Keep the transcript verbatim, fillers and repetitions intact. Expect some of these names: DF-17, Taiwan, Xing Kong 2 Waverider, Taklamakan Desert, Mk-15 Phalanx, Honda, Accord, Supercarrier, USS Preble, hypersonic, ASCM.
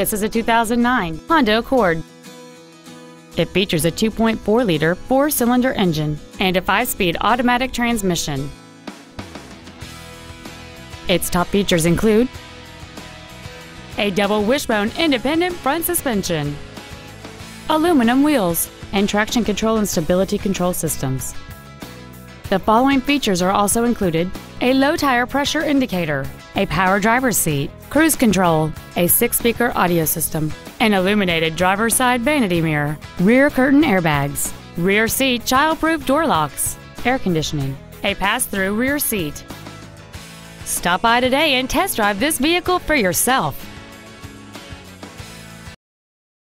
This is a two thousand nine Honda Accord. It features a two point four liter four-cylinder engine and a five-speed automatic transmission. Its top features include a double wishbone independent front suspension, aluminum wheels, and traction control and stability control systems. The following features are also included: a low tire pressure indicator, a power driver's seat, cruise control, a six-speaker audio system, an illuminated driver's side vanity mirror, rear curtain airbags, rear seat child-proof door locks, air conditioning, a pass-through rear seat. Stop by today and test drive this vehicle for yourself.